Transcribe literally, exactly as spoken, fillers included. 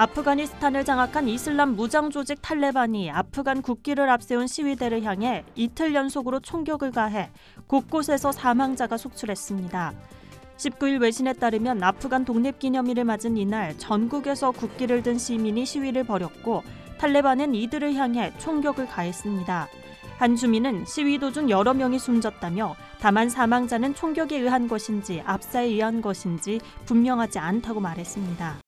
아프가니스탄을 장악한 이슬람 무장 조직 탈레반이 아프간 국기를 앞세운 시위대를 향해 이틀 연속으로 총격을 가해 곳곳에서 사망자가 속출했습니다. 십구일 외신에 따르면 아프간 독립기념일을 맞은 이날 전국에서 국기를 든 시민이 시위를 벌였고 탈레반은 이들을 향해 총격을 가했습니다. 한 주민은 시위 도중 여러 명이 숨졌다며 다만 사망자는 총격에 의한 것인지 압사에 의한 것인지 분명하지 않다고 말했습니다.